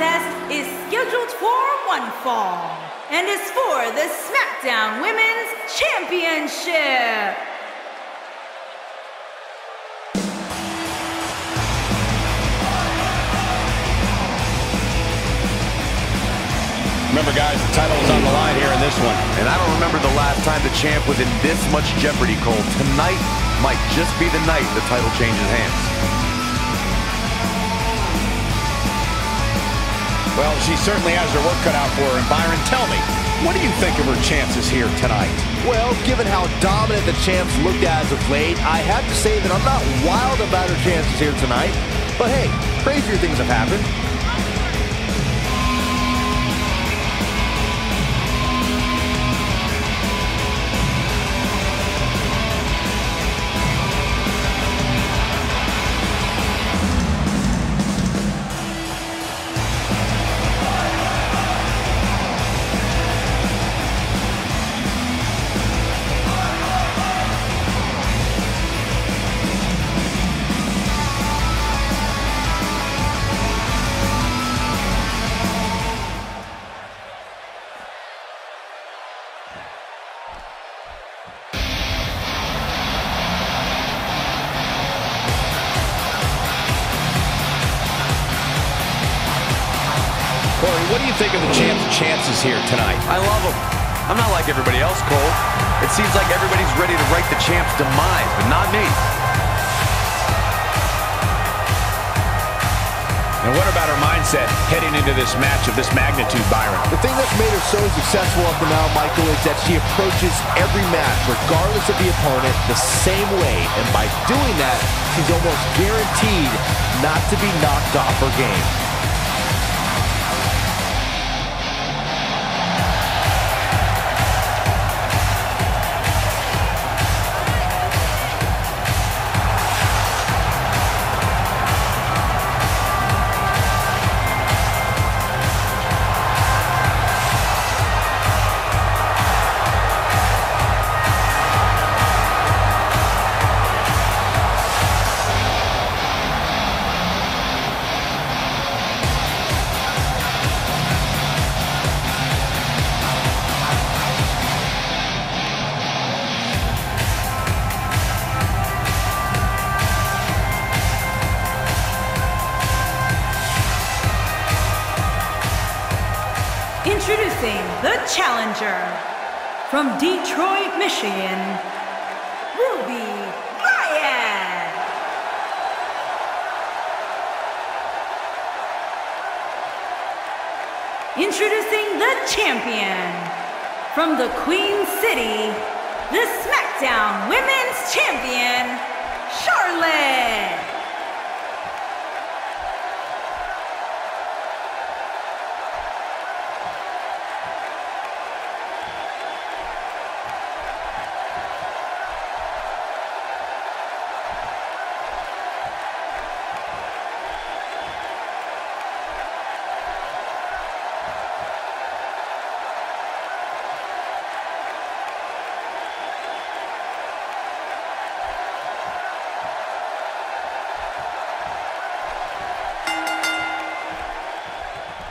contest is scheduled for one fall and is for the SmackDown Women's Championship. Remember, guys, the title is on the line here in this one. And I don't remember the last time the champ was in this much jeopardy, Cole. Tonight might just be the night the title changes hands. Well, she certainly has her work cut out for her. And Byron, tell me, what do you think of her chances here tonight? Well, given how dominant the champs looked as of late, I have to say that I'm not wild about her chances here tonight. But hey, crazier things have happened. Think of the champ's chances here tonight? I love them. I'm not like everybody else, Cole. It seems like everybody's ready to write the champ's demise, but not me. And what about her mindset heading into this match of this magnitude, Byron? The thing that's made her so successful up to now, Michael, is that she approaches every match, regardless of the opponent, the same way. And by doing that, she's almost guaranteed not to be knocked off her game. Introducing the challenger, from Detroit, Michigan, Ruby Riott. Introducing the champion, from the Queen City, the SmackDown Women's Champion, Charlotte.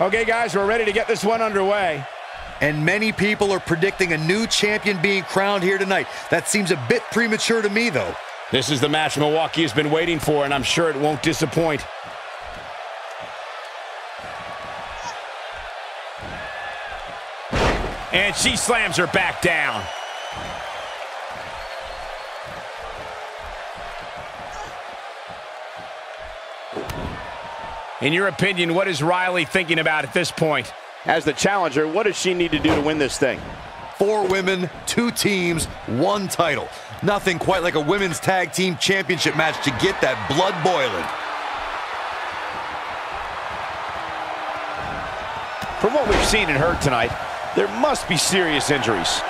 Okay, guys, we're ready to get this one underway. And many people are predicting a new champion being crowned here tonight. That seems a bit premature to me, though. This is the match Milwaukee has been waiting for, and I'm sure it won't disappoint. And she slams her back down. In your opinion, what is Riley thinking about at this point? As the challenger, what does she need to do to win this thing? 4 women, 2 teams, 1 title. Nothing quite like a women's tag team championship match to get that blood boiling. From what we've seen and heard tonight, there must be serious injuries.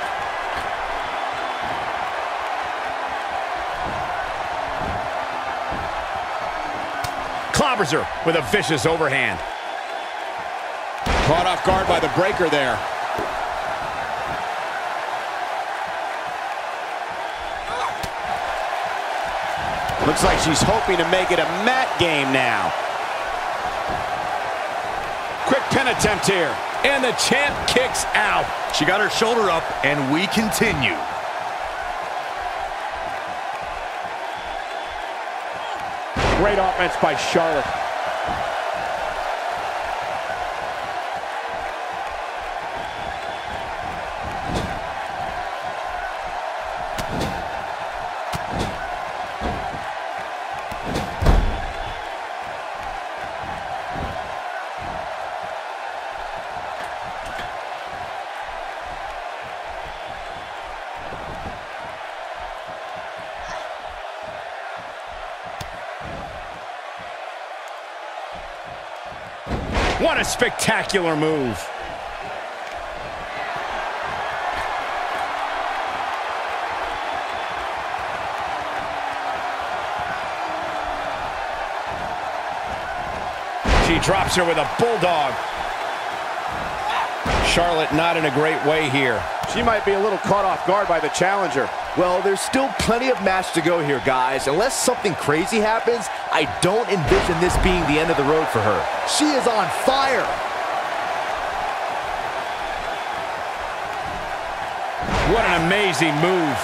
Clobbers her with a vicious overhand. Caught off guard by the breaker there. Looks like she's hoping to make it a mat game now. quick pin attempt here. And the champ kicks out. She got her shoulder up, and we continue. Great offense by Charlotte. What a spectacular move. She drops her with a bulldog. Charlotte not in a great way here. She might be a little caught off guard by the challenger. Well, there's still plenty of match to go here, guys. Unless something crazy happens, I don't envision this being the end of the road for her. She is on fire. What an amazing move.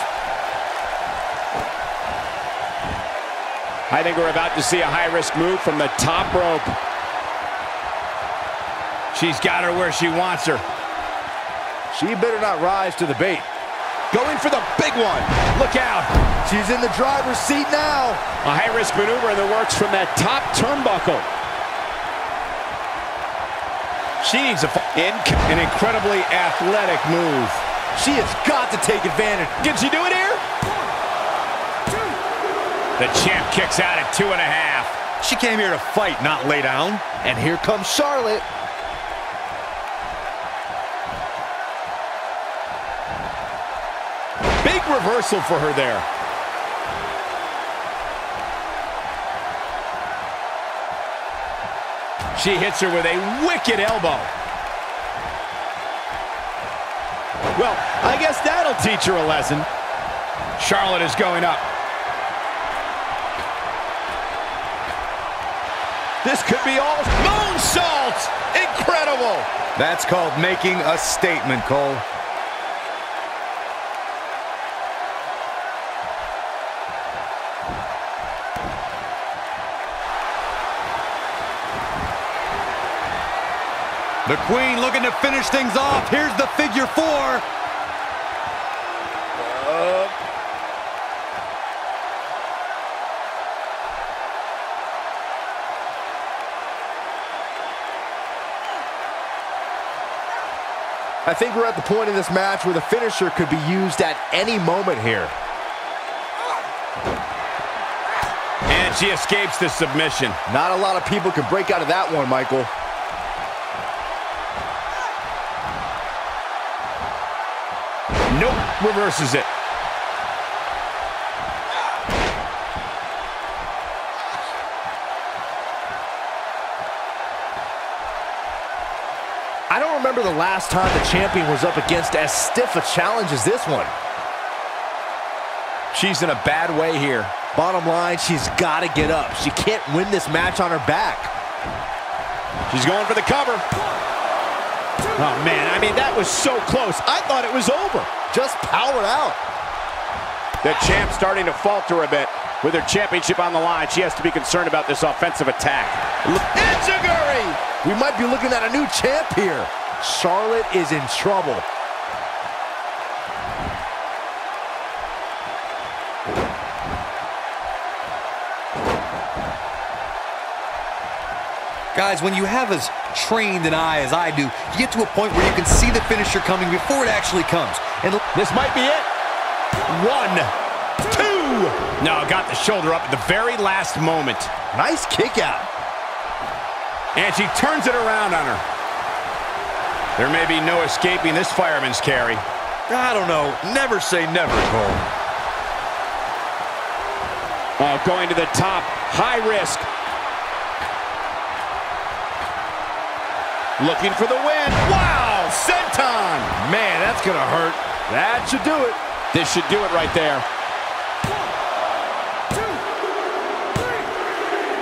I think we're about to see a high-risk move from the top rope. She's got her where she wants her. She better not rise to the bait. Going for the big one. Look out. She's in the driver's seat now. A high-risk maneuver in the works from that top turnbuckle. She needs an incredibly athletic move. She has got to take advantage. Can she do it here? One, two. The champ kicks out at 2.5. She came here to fight, not lay down. And here comes Charlotte. Big reversal for her there. She hits her with a wicked elbow. Well, I guess that'll teach her a lesson. Charlotte is going up. This could be all. Moonsault! Incredible! That's called making a statement, Cole. The Queen looking to finish things off. Here's the figure four. I think we're at the point in this match where the finisher could be used at any moment here. And she escapes the submission. Not a lot of people can break out of that one, Michael. Nope, reverses it. I don't remember the last time the champion was up against as stiff a challenge as this one. She's in a bad way here. Bottom line, she's got to get up. She can't win this match on her back. She's going for the cover. Oh, man, I mean, that was so close. I thought it was over. Just powered out. The champ starting to falter a bit. With her championship on the line, she has to be concerned about this offensive attack. Enziguri! We might be looking at a new champ here. Charlotte is in trouble. Guys, when you have as trained an eye as I do, you get to a point where you can see the finisher coming before it actually comes. And this might be it. 1, 2. No, got the shoulder up at the very last moment. Nice kick out. And she turns it around on her. There may be no escaping this fireman's carry. I don't know. Never say never, Cole. Going to the top. High risk. Looking for the win. Wow! Senton! Man, that's gonna hurt. That should do it. This should do it right there.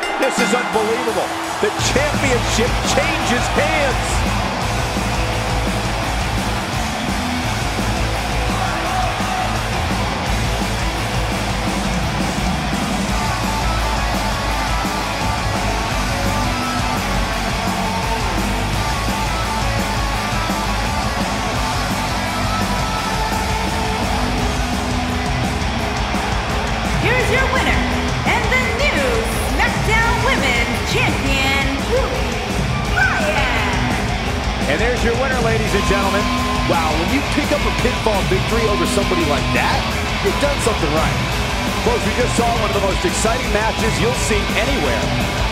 1, 2, 3. This is unbelievable. The championship changes hands. Here's your winner, and the new SmackDown Women's Champion, Ruby Riott. And there's your winner, ladies and gentlemen. Wow, when you pick up a pinfall victory over somebody like that, you've done something right. Folks, we just saw one of the most exciting matches you'll see anywhere.